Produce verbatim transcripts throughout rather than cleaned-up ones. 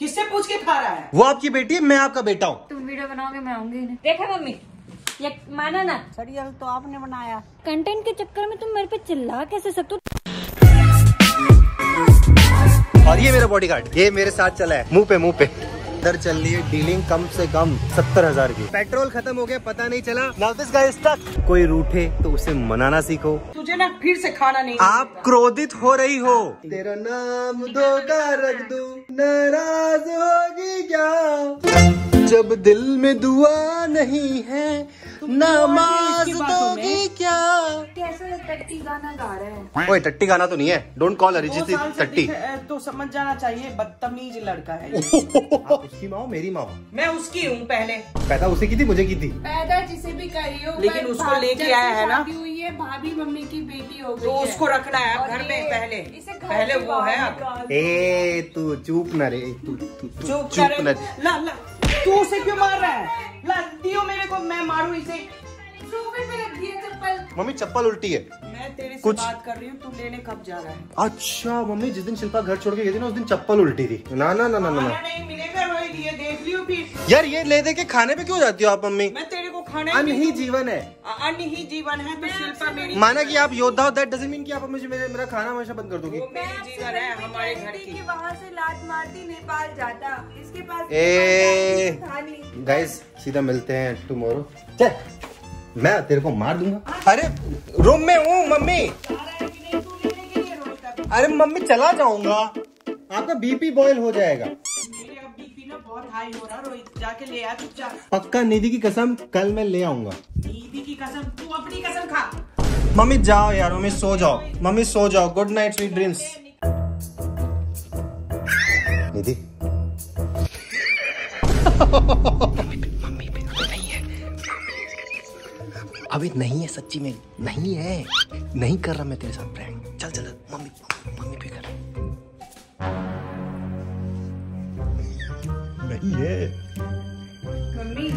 किससे पूछ के खा रहा है? वो आपकी बेटी है, मैं आपका बेटा हूँ। तुम वीडियो बनाओगे, मैं आऊंगी। देखा मम्मी, ये माना ना सरियल तो आपने बनाया। कंटेंट के चक्कर में तुम मेरे पे चिल्ला कैसे सकते हो? और ये मेरा बॉडीगार्ड, ये मेरे साथ चला है मुंह पे मुंह पे। इधर चल रही है डीलिंग कम से कम सत्तर हजार की। पेट्रोल खत्म हो गया, पता नहीं चला। Now this guys stuck. कोई रूठे तो उसे मनाना सीखो। तुझे ना फिर से खाना नहीं। आप क्रोधित हो रही हो। तेरा नाम धोखा रख दूं, नाराज होगी क्या? जब दिल में दुआ नहीं है, नमाज दोगी क्या? कैसे टट्टी गाना गा रहे हैं? ओए टट्टी गाना तो नहीं है। डोंट कॉल अरिजीत टट्टी। तो समझ जाना चाहिए बदतमीज लड़का है। आप उसकी माँ हो मेरी माँ हो? मैं उसकी हूँ। पहले पैदा उसे की थी, मुझे की थी। पैदा जिसे भी करियो, लेकिन उसको लेके आया है ना। ये भाभी मम्मी की बेटी हो गई, तो उसको रखना है आप घर में। पहले पहले वो है आप। ए तू चुप न रे, तू चुप न रे। तू उसे क्यों मार रहा है? लड़दियो मेरे को, मैं मारू इसे। चप्पल मम्मी, चप्पल उल्टी है। मैं तेरे से कुछ बात कर रही हूँ, तू लेने कब जा रहा है? अच्छा मम्मी, जिस दिन शिल्पा घर छोड़ के गई थी ना, उस दिन चप्पल उल्टी थी। ना ना ना ना ना, नहीं मिलेगा रोई दिए, देख लियो फिर। यार ये ले दे के खाने पे क्यों जाती हो आप मम्मी? मैं तेरे को खाने, अन्न ही जीवन है, अन्न ही जीवन है। तो शिल्पा मेरी माना की आप योद्धा हो, दैट डजंट मीन की आप मुझे मेरा खाना हमेशा बंद कर दोगी। जीवन है हमारे घर की। वहाँ से लात मारती नेपाल जाता, इसके पास। गाइस सीधा मिलते हैं टुमारो। मैं तेरे को मार दूंगा। अरे रूम में हूँ मम्मी। अरे मम्मी चला जाऊंगा, आपका बीपी बॉयल हो जाएगा। मेरा बीपी ना बहुत हाई हो रहा है रोहित, जाके ले आ चुपचाप। पक्का, निधि की कसम कल मैं ले आऊंगा। निधि की कसम, तू अपनी कसम खा। मम्मी जाओ यार, मम्मी सो जाओ, मम्मी सो जाओ। Good night, sweet dreams. Nidhi अभी नहीं है, सच्ची में नहीं है। नहीं कर रहा मैं तेरे साथ प्रैंक। चल चल मम्मी मम्मी पे कर। नहीं है मम्मी।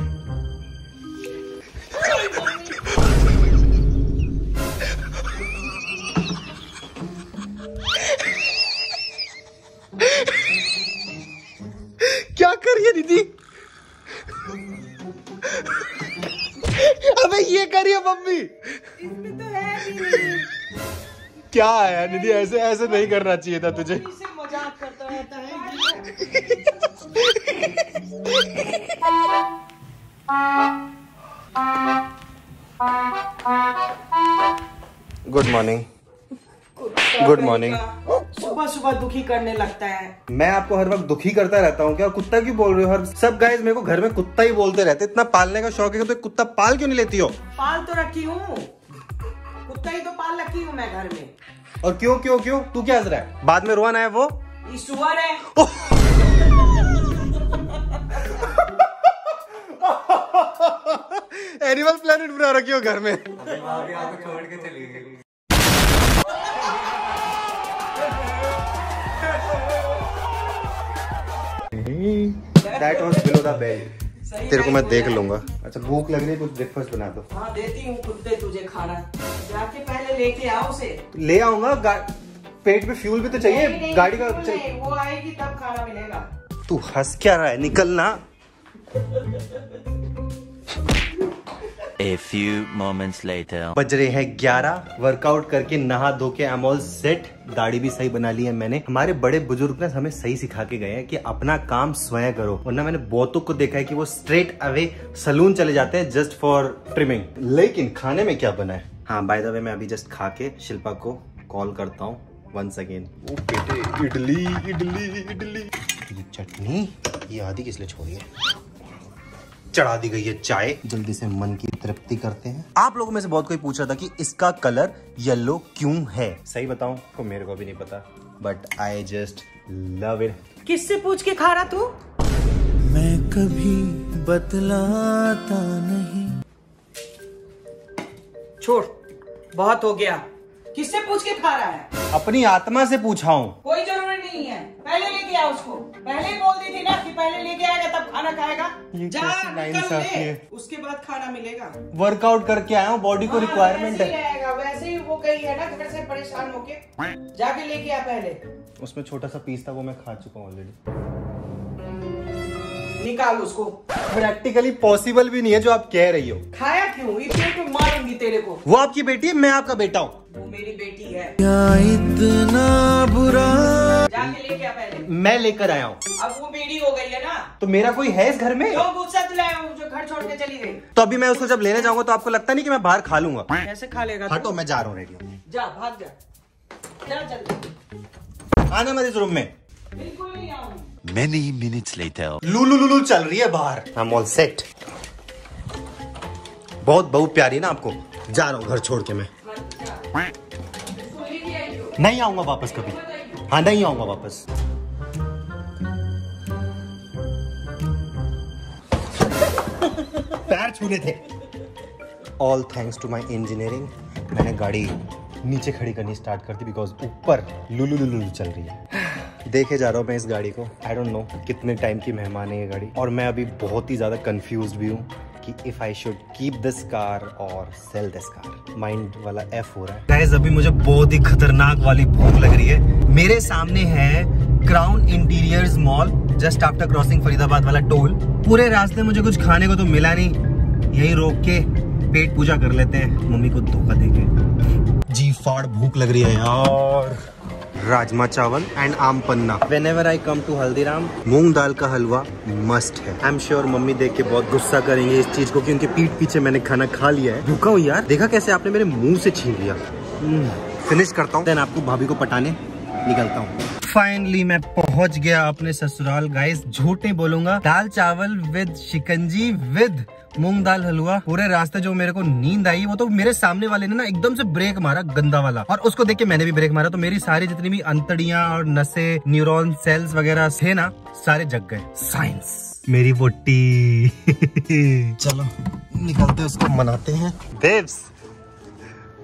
क्या कर रही है दीदी? अबे ये करिए मम्मी, इसमें तो है नहीं। क्या है निधि, ऐसे ऐसे नहीं करना चाहिए था तुझे। मजाक करता रहता है। Good morning, good morning. सुबह सुबह दुखी करने लगता है। मैं आपको हर वक्त दुखी करता रहता हूँ क्या? कुत्ता क्यों बोल रहे हो? हर सब गाइस मेरे को घर में कुत्ता ही बोलते रहते। इतना पालने का शौक है तो कुत्ता पाल क्यों नहीं लेती हो? पाल तो रखी हूँ, कुत्ता ही तो पाल रखी हूँ मैं घर में। और क्यों क्यों क्यों तू क्या हंस रहा है? बाद में रोहन आया, वो ईश्वर है। एनिमल प्लेनेट बना रखी हो घर में। That was below the belt. तेरे को मैं देख लूंगा। अच्छा भूख लग रही है, कुछ ब्रेकफास्ट बना दो। हाँ देती हूँ खुद पे तुझे खाना, जाके पहले लेके आओ उसे। ले आऊंगा, पेट पे फ्यूल भी तो चाहिए। नहीं, नहीं, गाड़ी का नहीं, वो आएगी तब खाना मिलेगा। तू हंस क्या रहा है? निकलना। A few moments later. बज रहे हैं ग्यारह। वर्कआउट करके नहा धो के आई एम ऑल सेट। दाढ़ी भी सही बना ली है मैंने। हमारे बड़े बुजुर्ग ना हमें सही सिखा के गए हैं कि अपना काम स्वयं करो, वरना मैंने बहुतों को देखा है कि वो स्ट्रेट अवे सलून चले जाते हैं जस्ट फॉर ट्रिमिंग। लेकिन खाने में क्या बना है? हाँ बाय द वे, मैं अभी जस्ट खा के शिल्पा को कॉल करता हूँ वंस अगेन। इडली इडली इडली। ये चटनी ये आधी किस लिए छोड़ी है? चढ़ा दी गई है चाय। जल्दी से मन की तृप्ति करते हैं। आप लोगों में से बहुत कोई पूछ रहा था कि इसका कलर येलो क्यों है। सही बताऊं तो मेरे को भी नहीं पता, but I just love it. किससे पूछ के खा रहा तू? मैं कभी बतलाता नहीं। छोड़, बहुत हो गया। किससे पूछ के खा रहा है? अपनी आत्मा से पूछा हूँ। कोई जरूरत नहीं है, पहले लेके आओ उसको। पहले बोल दी थी ना कि पहले लेके आएगा तब खाना खाएगा। जा उसके बाद खाना मिलेगा। वर्कआउट करके आया हूँ, बॉडी को रिक्वायरमेंट है। वैसे ही वो गई है ना घर से परेशान होके, जाके लेके आ पहले। उसमें छोटा सा पीस था, वो मैं खा चुका हूँ ऑलरेडी। निकाल उसको। प्रैक्टिकली पॉसिबल भी नहीं है जो आप कह रही हो। खाया क्यों? इतने तो मारूंगी तेरे को। वो आपकी बेटी है, मैं आपका बेटा हूँ। वो मेरी बेटी है। इतना बुरा जाके लेके आ पहले। मैं लेकर आया हूँ। अब वो मेरी हो गई है ना। तो मेरा कोई है इस घर में? जो गुस्सा दिलाया वो जो घर छोड़ के चली गयी। तो अभी मैं उसको जब लेने जाऊंगा तो आपको लगता नहीं की मैं बाहर खा लूंगा? कैसे खा लेगा? हटो, मैं जा रहा हूँ। रेडियो जा, भाग जा, चल। आना मत इस रूम में। बिल्कुल नहीं आऊंगा। Many minutes later. Lulu Lulu चल रही है बाहर। I'm all set. बहुत बहू प्यारी ना आपको। जा रहा हूँ घर छोड़ के मैं। नहीं आऊंगा वापस कभी। हाँ, नहीं आऊंगा वापस। पैर छूने थे। All thanks to my engineering. मैंने गाड़ी नीचे खड़ी करनी स्टार्ट कर दी बिकॉज ऊपर लूलू लूलू चल रही है। देखे जा रहा हूँ मैं इस गाड़ी को। आई डोंट नो कितने टाइम की मेहमान है ये गाड़ी। और मैं अभी बहुत ही ज़्यादा कंफ्यूज भी हूँ कि if I should keep this car और सेल दिस कार। माइंड वाला एफ हो रहा है। गाइस अभी मुझे बहुत ही खतरनाक वाली भूख लग रही है। मेरे सामने है crown interiors mall, just after crossing Faridabad वाला टोल। पूरे रास्ते मुझे कुछ खाने को तो मिला नहीं, यही रोक के पेट पूजा कर लेते हैं। मम्मी को धोखा दे के जी फाड़ भूख लग रही है यार। राजमा चावल एंड आम पन्ना। Whenever I come to Haldiram, मूंग दाल का हलवा मस्ट है। आई एम श्योर मम्मी देख के बहुत गुस्सा करेंगे इस चीज को कि उनके पीठ पीछे मैंने खाना खा लिया है। रुका हूँ यार, देखा कैसे आपने मेरे मुंह से छीन लिया। फिनिश करता हूँ, देन आपको भाभी को पटाने निकलता हूँ। फाइनली मैं पहुँच गया अपने ससुराल। गाइस झूठ नहीं बोलूंगा, दाल चावल विद शिकंजी विद मूंग दाल हलवा। पूरे रास्ते जो मेरे को नींद आई वो तो मेरे सामने वाले ने ना एकदम से ब्रेक मारा, गंदा वाला, और उसको देख के मैंने भी ब्रेक मारा। तो मेरी सारी जितनी भी अंतड़ियां और नसें, न्यूरॉन सेल्स वगैरह थे ना, सारे जग गए। साइंस मेरी बोटी। चलो निकलते हैं, उसको मनाते हैं। Babes,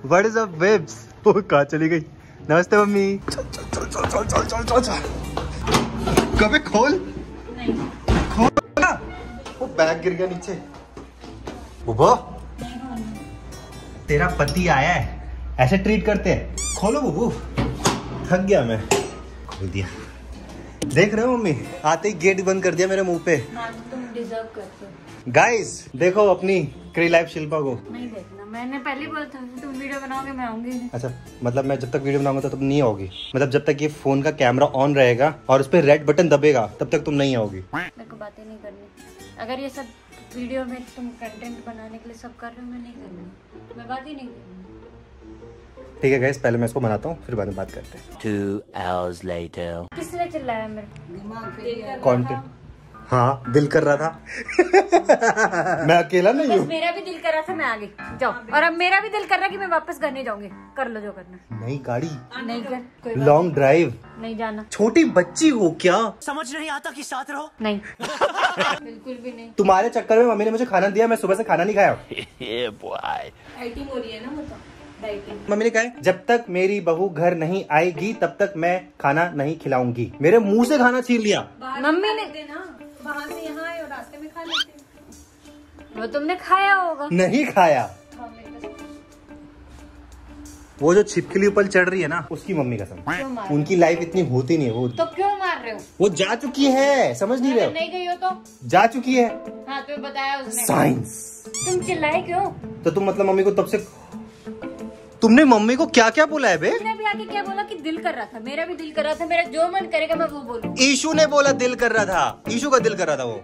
what is up babes? वो कहाँ चली गई? नमस्ते मम्मी। चल चल चल चल चल चल चल चल। कभी खोल खोल ना, वो बैग गिर गया नीचे। बुबो, तेरा पति आया है, ऐसे ट्रीट करते हैं। खोलो बुबू, थक गया मैं। खोल दिया। देख रहे हो मम्मी, आते ही गेट बंद कर दिया मेरे मुंह पे। तुम डिजर्व करते हो। गाइस देखो अपनी क्रेजी लाइफ शिल्पा को। नहीं देखना, मैंने पहले बोला था तुम वीडियो बनाओगे मैं आऊंगी। अच्छा, मतलब मैं जब तक वीडियो बनाऊंगा तुम नहीं आओगी? मतलब जब तक ये फोन का कैमरा ऑन रहेगा और उस पर रेड बटन दबेगा तब तक तुम नहीं आओगी। मेरे को बातें नहीं करनी। अगर ये सब वीडियो में तुम कंटेंट बनाने के लिए सब कर रहे हो, मैं नहीं करूँगी, मैं बात ही नहीं करूँगी। ठीक है गाइस, पहले मैं इसको मनाता हूँ, फिर बाद में बात करते हैं। Two hours later. किसने चिल्लाया मेरे दिमाग? कंटेंट। हाँ, दिल कर रहा था। मैं अकेला नहीं हूँ। मेरा भी दिल कर रहा था मैं आगे जाओ, और अब मेरा भी दिल कर रहा है कि मैं वापस घर नहीं जाऊंगी। कर लो जो करना। नहीं गाड़ी नहीं, कर लॉन्ग ड्राइव नहीं जाना। छोटी बच्ची हो क्या, समझ नहीं आता कि साथ रहो? नहीं। बिल्कुल भी नहीं। तुम्हारे चक्कर में मम्मी ने मुझे खाना दिया, मैं सुबह से खाना नहीं खाया। मम्मी ने कहा जब तक मेरी बहू घर नहीं आएगी तब तक मैं खाना नहीं खिलाऊंगी। मेरे मुँह से खाना छीन लिया मम्मी ने। वहाँ से यहाँ आए और रास्ते में खा लेते। वो तुमने खाया होगा। नहीं खाया। वो जो छिपकली ऊपर चढ़ रही है ना, उसकी मम्मी कसम, उनकी लाइफ इतनी होती नहीं है। वो तो क्यों मार रहे हो? वो जा चुकी है, समझ नहीं रहे हो? नहीं गई हो तो जा चुकी है। हाँ, तुम्हें बताया उसने। साइंस। तुम चिल्लाए क्यों? तो तुम मतलब मम्मी को तब से, तुमने मम्मी को क्या क्या बोला है बे? उसने भी आके क्या बोला कि दिल कर रहा था, मेरा भी दिल कर रहा था, मेरा जो मन करेगा मैं वो बोलूँ। ईशू ने बोला दिल कर रहा था, ईशू का दिल कर रहा था वो।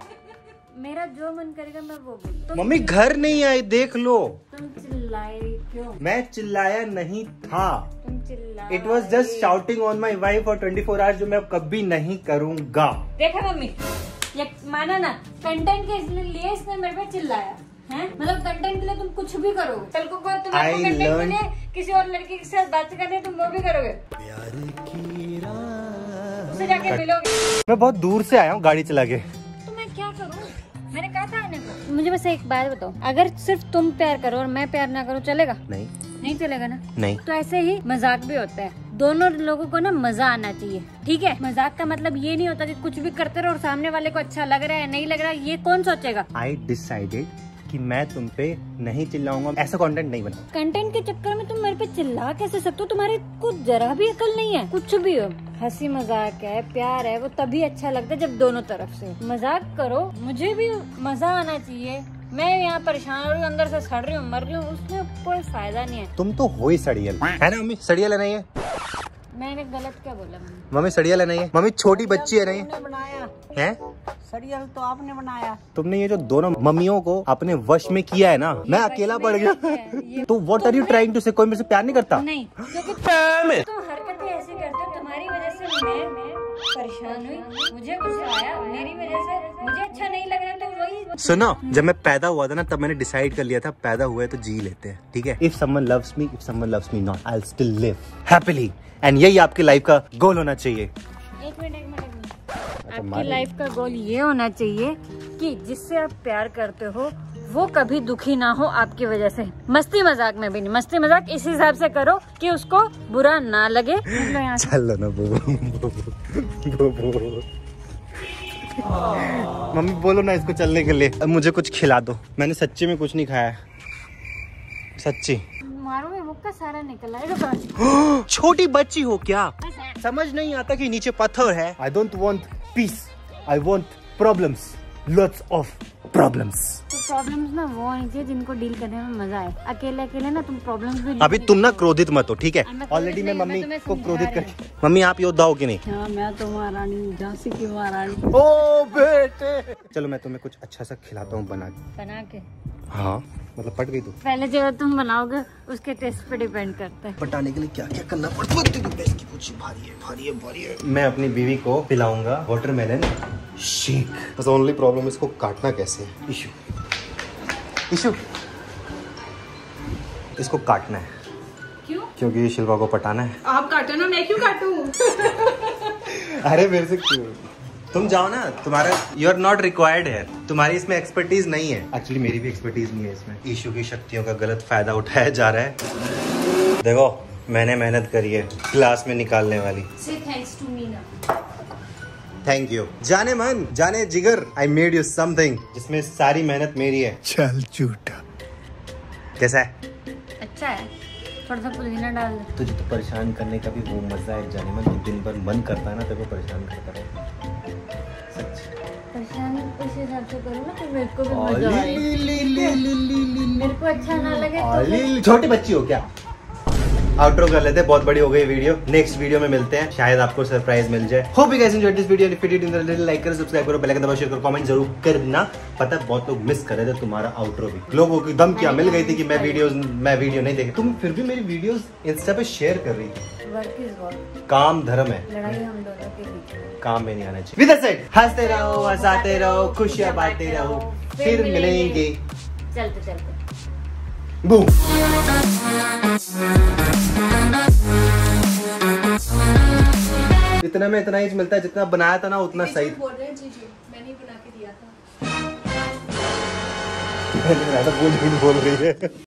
मेरा जो मन करेगा मैं वो बोलूँ। तो मम्मी घर नहीं आई, देख लो। तुम चिल्लाए क्यों? मैं चिल्लाया नहीं था। तुम चिल्लाए। It was just shouting on my wife और ट्वेंटी फोर आवर्स, जो मैं कभी नहीं करूँगा। देखा मम्मी, ये माना ना, कंटेंट के लिए इसने मेरे पे चिल्लाया है? मतलब कंटेंट के लिए तुम कुछ भी करोगे। कल को तुम कंटेंट के लिए किसी और लड़की के साथ बात करने तुम वो भी करोगे। प्यार की रात उसे जाके मिलोगे। मैं बहुत दूर से आया हूँ गाड़ी चला के। तो मैं क्या करूँ? मैंने कहा था आने को। मुझे बस एक बात बताओ, अगर सिर्फ तुम प्यार करो और मैं प्यार ना करूँ चलेगा? नहीं, नहीं चलेगा ना। नहीं तो ऐसे ही मजाक भी होता है। दोनों लोगों को ना मजा आना चाहिए, ठीक है? मजाक का मतलब ये नहीं होता कि कुछ भी करते रहो और सामने वाले को अच्छा लग रहा है नहीं लग रहा है ये कौन सोचेगा। आई डिसाइडेड कि मैं तुम पे नहीं चिल्लाऊंगा, ऐसा कंटेंट नहीं बना। कंटेंट के चक्कर में तुम मेरे पे चिल्ला कैसे सकते हो? तुम्हारे कुछ जरा भी अकल नहीं है। कुछ भी हो, हंसी मजाक है, प्यार है, वो तभी अच्छा लगता है जब दोनों तरफ से मजाक करो। मुझे भी मजा आना चाहिए। मैं यहाँ परेशान हो रही हूँ, अंदर से सड़ रही हूँ, मर रही हूँ, उसमें कोई फायदा नहीं है। तुम तो हो ही सड़ियल है ना मम्मी? सड़ियल है नहीं है? मैंने गलत क्या बोला मम्मी? मम्मी सड़ियल है नहीं है? मम्मी छोटी बच्ची है नहीं है? है सड़ियल तो आपने बनाया। तुमने ये जो दोनों मम्मियों को अपने वश में किया है ना, मैं अकेला पड़ गया। तो what are you trying to say? कोई मेरे से प्यार नहीं करता? नहीं, क्योंकि तुम हरकतें ऐसी करते हो, तुम्हारी वजह से मैं परेशान हुई, मुझे गुस्सा आया, मेरी वजह से मुझे अच्छा नहीं लग रहा। तो वही सुनो, जब मैं पैदा हुआ था ना तब मैंने डिसाइड कर लिया था पैदा हुआ है तो जी लेते हैं, ठीक है। If someone loves me, if someone loves me not, I will still live happily. And यही आपकी लाइफ का गोल होना चाहिए। एक मिनट एक मिनट आपकी लाइफ का गोल ये होना चाहिए कि जिससे आप प्यार करते हो वो कभी दुखी ना हो आपकी वजह से। मस्ती मजाक में भी नहीं। मस्ती मजाक इस हिसाब से करो कि उसको बुरा ना लगे। चलो ना बो, बो, बो, बो। मम्मी बोलो ना इसको चलने के लिए। अब मुझे कुछ खिला दो, मैंने सच्ची में कुछ नहीं खाया है। सच्ची मारो में मुक्का सारा निकला है। छोटी बच्ची हो क्या? समझ नहीं आता कि नीचे पत्थर है। I don't want Peace. I want problems. Lots of problems. तो problems ना वो होनी चाहिए जिनको डील करने में मजा आए। अकेले अकेले ना तुम problems भी। अभी तुम ना क्रोधित मत हो, ठीक है? ऑलरेडी मैं मम्मी को क्रोधित करके। मम्मी आप योद्धा हो कि नहीं? हाँ, मैं तो महारानी, झांसी की महारानी। ओ बेटे, चलो मैं तुम्हें कुछ अच्छा सा खिलाता हूँ बना के। बना के? हाँ, मतलब पट गई तू। पहले जो तुम बनाओगे उसके टेस्ट पे डिपेंड करता है। पटाने के लिए क्या क्या करना पड़ता है? मैं अपनी बीवी को पिलाऊंगा वाटरमेलन शेक। बस ओनली प्रॉब्लम इसको काटना कैसे है। इशू इशू इसको काटना है। क्यों? क्योंकि ये शिल्पा को पटाना है। आप काटो ना, मैं क्यों काटू? अरे मेरे से क्यों? तुम जाओ ना, तुम्हारा यू आर नॉट रिक्वायर्ड है, तुम्हारी इसमें एक्सपर्टीज नहीं है। एक्चुअली मेरी भी एक्सपर्टीज नहीं है इसमें। इशू की शक्तियों का गलत फायदा उठाया जा रहा है। देखो मैंने मेहनत करी है क्लास में निकालने वाली। से थैंक्स टू मी ना। थैंक यू जाने मन जाने जिगर। आई मेड यू समथिंग जिसमें सारी मेहनत मेरी है। चल झूठा। कैसा है? अच्छा है, थोड़ा सा पुदीना डाल दे। तुझे तो परेशान करने का भी वो मजा है जाने मन, दिन भर मन करता है ना तेरे को परेशान करता है। परेशानी उस हिसाब से करो ना तो मेरे को भी मजा आए। मेरे को अच्छा ना लगे। छोटी बच्ची हो क्या? आउटरो कर लेते हैं, बहुत बड़ी हो गई वीडियो। नेक्स्ट वीडियो में मिलते हैं, शायद आपको सरप्राइज मिल जाए। Hope you guys enjoyed this video. If you did then like करो, सब्सक्राइब करो, बेल आइकन दबाओ, शेयर करो, कमेंट जरूर करना। पता है बहुत लोग मिस कर रहे थे तुम्हारा आउटरो भी। लोगों की दम क्या मिल गई थी कि मैं वीडियोस मैं वीडियो नहीं देखी। तुम फिर भी मेरी वीडियोस इंस्टा पे शेयर कर रही थी। वर्क इज वर्क, काम धर्म है, लड़ाई हम दोनों के बीच है, काम में नहीं आना चाहिए। विद दैट हंसते रहो, हंसाते रहो, खुशियां बांटते रहो, फिर मिलेंगे चलते चलते। इतना में इतना ही मिलता है, जितना बनाया था ना उतना सही। मैंने बना के दिया था। बोल रही है।